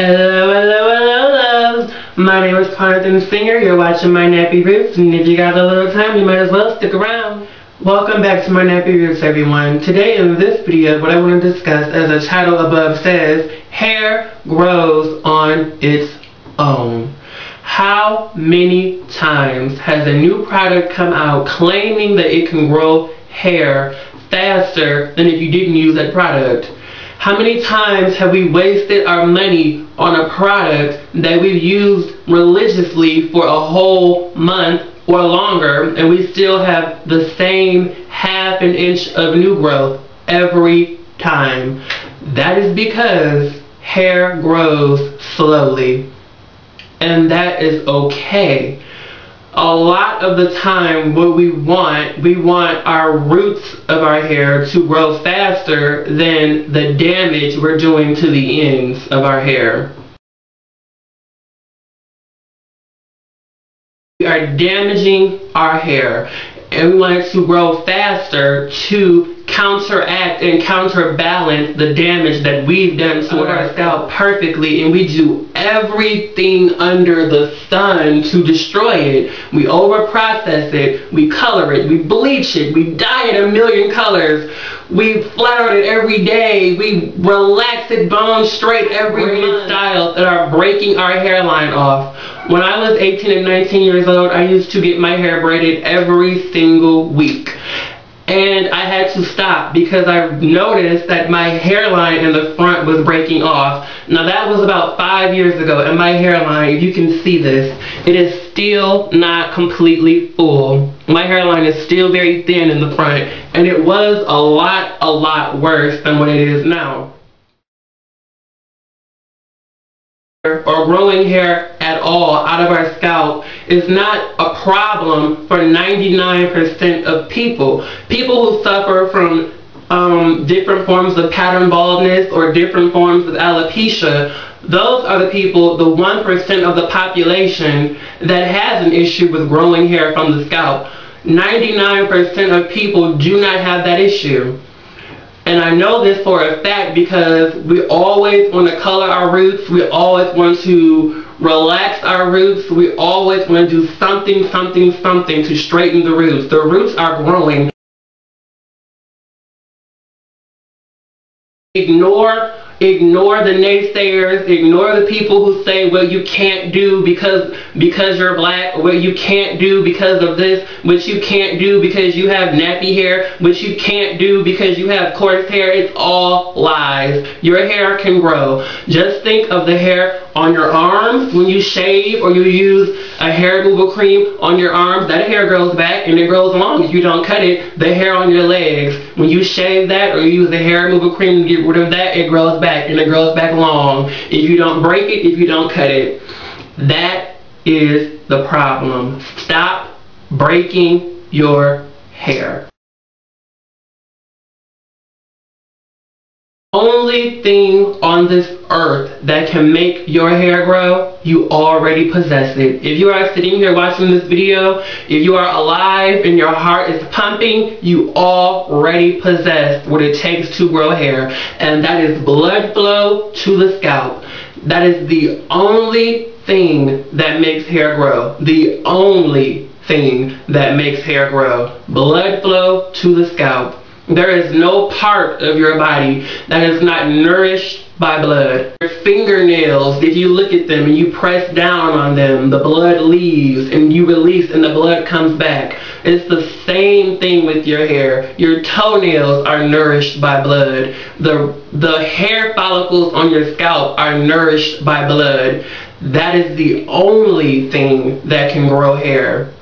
Hello, hello, hello, hello. My name is Twanathen Singer. You're watching My Nappy Roots, and if you got a little time, you might as well stick around. Welcome back to My Nappy Roots, everyone. Today in this video, what I want to discuss, as the title above says, hair grows on its own. How many times has a new product come out claiming that it can grow hair faster than if you didn't use that product? How many times have we wasted our money on a product that we've used religiously for a whole month or longer, and we still have the same half an inch of new growth every time? That is because hair grows slowly, and that is okay. A lot of the time what we want our roots of our hair to grow faster than the damage we're doing to the ends of our hair. We are damaging our hair, and we want it to grow faster to counteract and counterbalance the damage that we've done to our scalp perfectly, and we do everything under the sun to destroy it. We overprocess it, we color it, we bleach it, we dye it a million colors, we flower it every day, we relax it bone straight every month. Styles that are breaking our hairline off. When I was 18 and 19 years old, I used to get my hair braided every single week. And I had to stop because I noticed that my hairline in the front was breaking off. Now that was about 5 years ago, and my hairline, if you can see this, it is still not completely full. My hairline is still very thin in the front, and it was a lot worse than what it is now. Or growing hair at all out of our scalp is not a problem for 99% of people. People who suffer from different forms of pattern baldness or different forms of alopecia, those are the people, the 1% of the population that has an issue with growing hair from the scalp. 99% of people do not have that issue. And I know this for a fact because we always want to color our roots, we always want to relax our roots, we always want to do something to straighten the roots. The roots are growing. Ignore the naysayers, ignore the people who say, well, you can't do because you're black, or well, you can't do because of this, which you can't do because you have nappy hair, which you can't do because you have coarse hair. It's all lies. Your hair can grow. Just think of the hair on your arms when you shave or you use a hair removal cream on your arms. That hair grows back and it grows long if you don't cut it. The hair on your legs, when you shave that or you use the hair removal cream to get rid of that, it grows back. And it grows back long if you don't break it, if you don't cut it. That is the problem. Stop breaking your hair. Only thing on this earth that can make your hair grow, you already possess it. If you are sitting here watching this video, if you are alive and your heart is pumping, you already possess what it takes to grow hair, and that is blood flow to the scalp. That is the only thing that makes hair grow. The only thing that makes hair grow. Blood flow to the scalp. There is no part of your body that is not nourished by blood. Your fingernails, if you look at them and you press down on them, the blood leaves and you release and the blood comes back. It's the same thing with your hair. Your toenails are nourished by blood. The hair follicles on your scalp are nourished by blood. That is the only thing that can grow hair.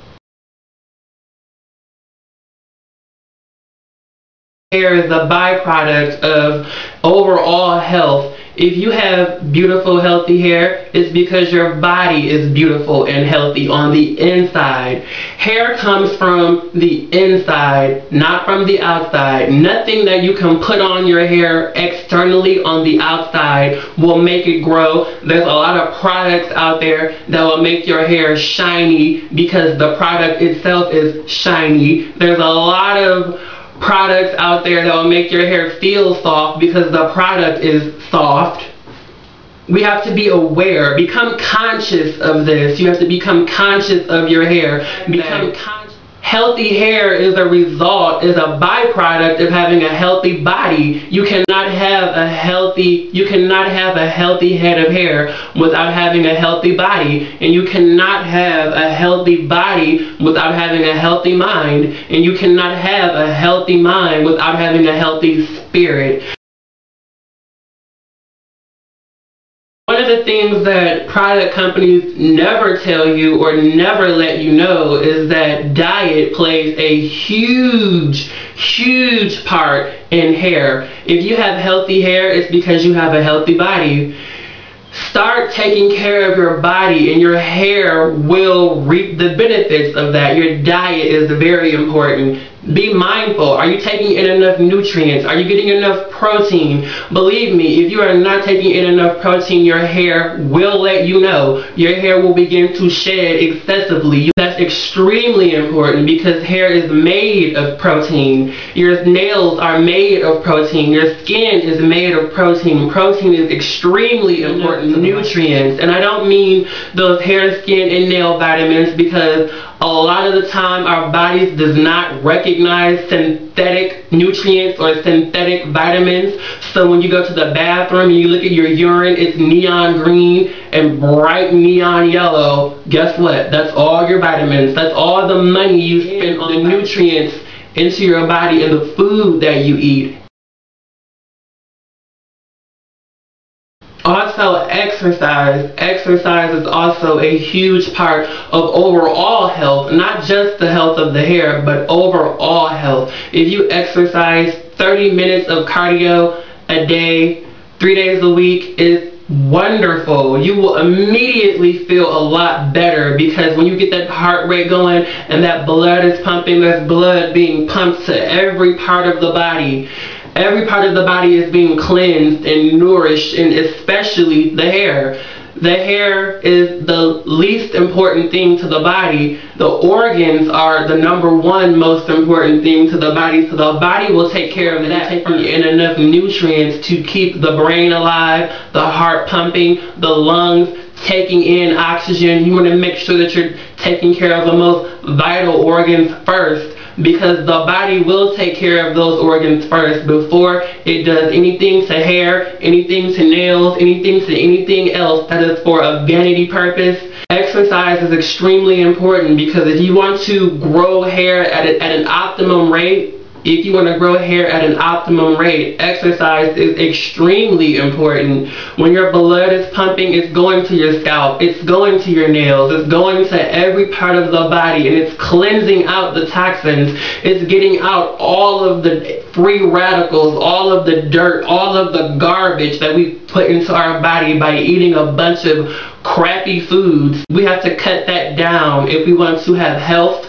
Hair is a byproduct of overall health. If you have beautiful, healthy hair, it's because your body is beautiful and healthy on the inside. Hair comes from the inside, not from the outside. Nothing that you can put on your hair externally on the outside will make it grow. There's a lot of products out there that will make your hair shiny because the product itself is shiny. There's a lot of products out there that will make your hair feel soft because the product is soft. we have to be aware, become conscious of this. You have to become conscious of your hair. Become conscious. Healthy hair is a result, is a byproduct of having a healthy body. You cannot have a healthy head of hair without having a healthy body. And you cannot have a healthy body without having a healthy mind. And you cannot have a healthy mind without having a healthy spirit. One of the things that product companies never tell you or never let you know is that diet plays a huge, huge part in hair. If you have healthy hair, it's because you have a healthy body. Start taking care of your body and your hair will reap the benefits of that. Your diet is very important. Be mindful. Are you taking in enough nutrients? Are you getting enough protein? Believe me, if you are not taking in enough protein, your hair will let you know. Your hair will begin to shed excessively. That's extremely important because hair is made of protein. Your nails are made of protein. Your skin is made of protein. Protein is extremely important. Nutrients. And I don't mean those hair, skin, and nail vitamins because a lot of the time our bodies does not recognize synthetic nutrients or synthetic vitamins. So when you go to the bathroom and you look at your urine, it's neon green and bright neon yellow. Guess what? That's all your vitamins. That's all the money you spend on the nutrients into your body and the food that you eat. Also, exercise. Exercise is also a huge part of overall health, not just the health of the hair, but overall health. If you exercise 30 minutes of cardio a day, 3 days a week, is wonderful. You will immediately feel a lot better because when you get that heart rate going and that blood is pumping, there's blood being pumped to every part of the body. Every part of the body is being cleansed and nourished, and especially the hair. The hair is the least important thing to the body. The organs are the #1 most important thing to the body, so the body will take care of that. Taking in enough nutrients to keep the brain alive, the heart pumping, the lungs taking in oxygen. You want to make sure that you're taking care of the most vital organs first, because the body will take care of those organs first before it does anything to hair, anything to nails, anything to anything else that is for a vanity purpose. Exercise is extremely important because if you want to grow hair at an optimum rate, exercise is extremely important. When your blood is pumping, it's going to your scalp, it's going to your nails, it's going to every part of the body, and it's cleansing out the toxins. It's getting out all of the free radicals, all of the dirt, all of the garbage that we put into our body by eating a bunch of crappy foods. We have to cut that down if we want to have health.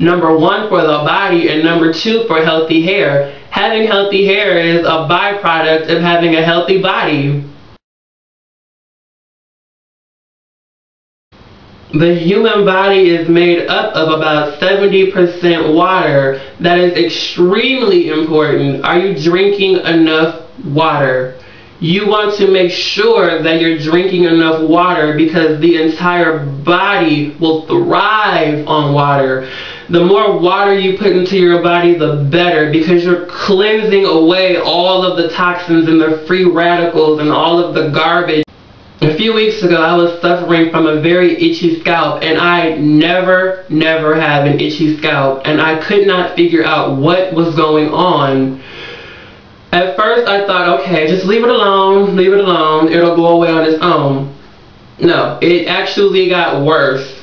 #1 for the body and #2 for healthy hair. Having healthy hair is a byproduct of having a healthy body. The human body is made up of about 70% water. That is extremely important. Are you drinking enough water? You want to make sure that you're drinking enough water because the entire body will thrive on water. The more water you put into your body, the better, because you're cleansing away all of the toxins and the free radicals and all of the garbage. A few weeks ago, I was suffering from a very itchy scalp, and I never have an itchy scalp, and I could not figure out what was going on. At first I thought, okay, just leave it alone, it'll go away on its own. No, it actually got worse.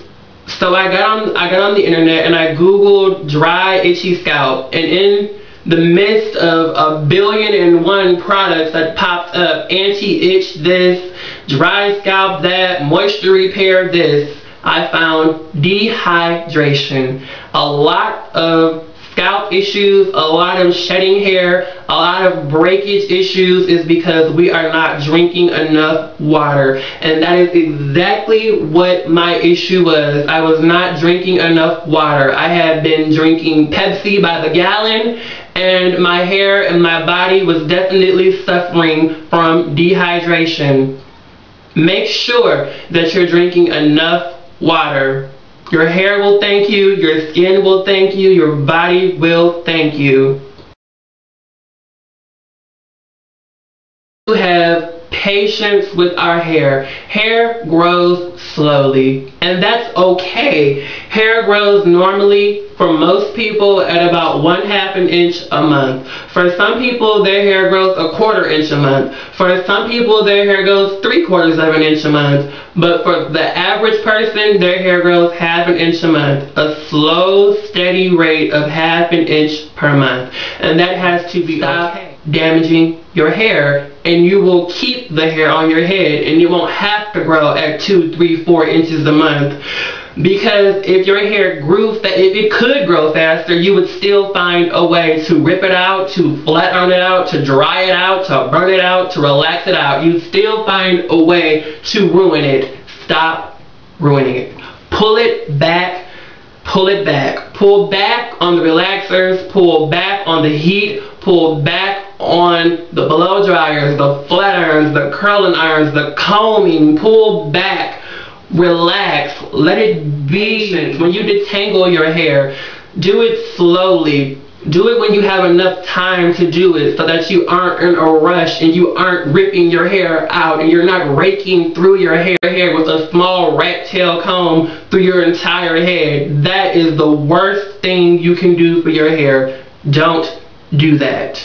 So I got on the internet and I googled dry itchy scalp, and in the midst of 1,000,000,001 products that popped up, anti-itch this, dry scalp that, moisture repair this, I found dehydration. A lot of scalp issues, a lot of shedding hair, a lot of breakage issues is because we are not drinking enough water. And that is exactly what my issue was. I was not drinking enough water. I had been drinking Pepsi by the gallon, and my hair and my body was definitely suffering from dehydration. Make sure that you're drinking enough water. Your hair will thank you, your skin will thank you, your body will thank you. We have patience with our hair. Hair grows slowly, and that's okay. Hair grows normally for most people at about 1/2 inch a month. For some people, their hair grows 1/4 inch a month. For some people, their hair grows 3/4 inch a month. But for the average person, their hair grows 1/2 inch a month. A slow, steady rate of 1/2 inch per month. And that has to be okay. Damaging your hair, and you will keep the hair on your head, and you won't have to grow at 2, 3, 4 inches a month. Because if your hair grew, if it could grow faster, you would still find a way to rip it out, to flatten it out, to dry it out, to burn it out, to relax it out. You'd still find a way to ruin it. Stop ruining it. Pull it back. Pull it back. Pull back on the relaxers. Pull back on the heat. Pull back on the blow dryers, the flat irons, the curling irons, the combing. Pull back. Relax. Let it be. When you detangle your hair, do it slowly. Do it when you have enough time to do it, so that you aren't in a rush and you aren't ripping your hair out and you're not raking through your hair with a small rat tail comb through your entire head. That is the worst thing you can do for your hair. Don't do that.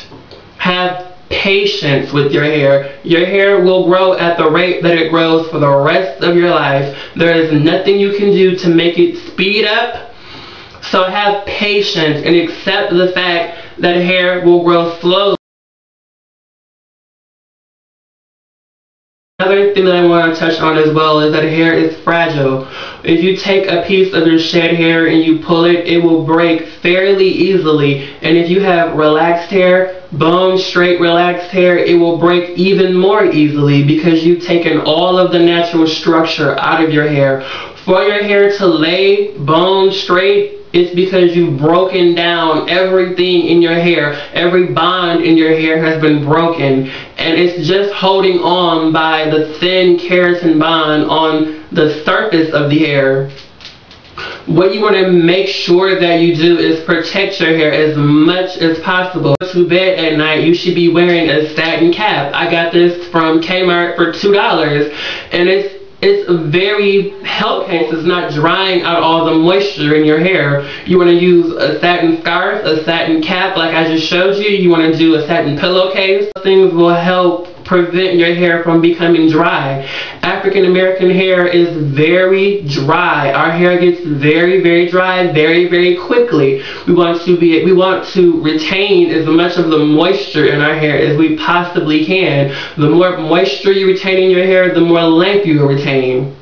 Have patience with your hair. Your hair will grow at the rate that it grows for the rest of your life. There is nothing you can do to make it speed up. So have patience and accept the fact that hair will grow slowly. Another thing that I want to touch on as well is that hair is fragile. If you take a piece of your shed hair and you pull it, it will break fairly easily. And if you have relaxed hair, bone straight relaxed hair, it will break even more easily because you've taken all of the natural structure out of your hair. For your hair to lay bone straight, it's because you've broken down everything in your hair. Every bond in your hair has been broken. And it's just holding on by the thin keratin bond on the surface of the hair. What you want to make sure that you do is protect your hair as much as possible. To bed at night, you should be wearing a satin cap. I got this from Kmart for $2. And it's very helpful because it's not drying out all the moisture in your hair. You want to use a satin scarf, a satin cap like I just showed you. You want to do a satin pillowcase. Things will help prevent your hair from becoming dry. African American hair is very dry. Our hair gets very, very dry very, very quickly. We want to retain as much of the moisture in our hair as we possibly can. The more moisture you retain in your hair, the more length you retain.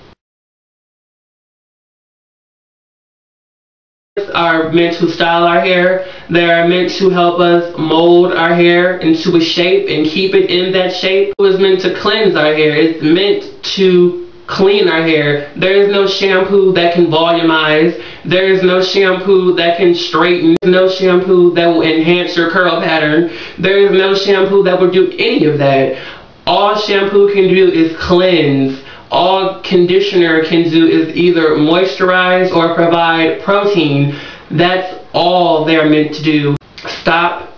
Are meant to style our hair. They are meant to help us mold our hair into a shape and keep it in that shape. It was meant to cleanse our hair. It's meant to clean our hair. There is no shampoo that can volumize. There is no shampoo that can straighten. There is no shampoo that will enhance your curl pattern. There is no shampoo that will do any of that. All shampoo can do is cleanse. All conditioner can do is either moisturize or provide protein. That's all they're meant to do. Stop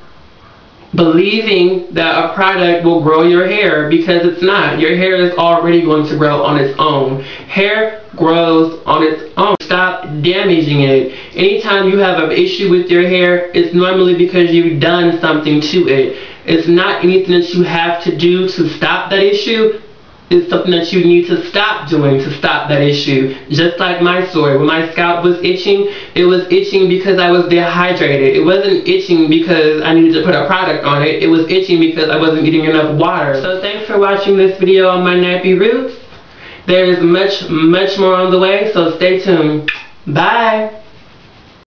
believing that a product will grow your hair, because it's not. Your hair is already going to grow on its own. Hair grows on its own. Stop damaging it. Anytime you have an issue with your hair, it's normally because you've done something to it. It's not anything that you have to do to stop that issue. It's something that you need to stop doing to stop that issue. Just like my story. When my scalp was itching, it was itching because I was dehydrated. It wasn't itching because I needed to put a product on it. It was itching because I wasn't getting enough water. So thanks for watching this video on My Nappy Roots. There is much, much more on the way, so stay tuned. Bye!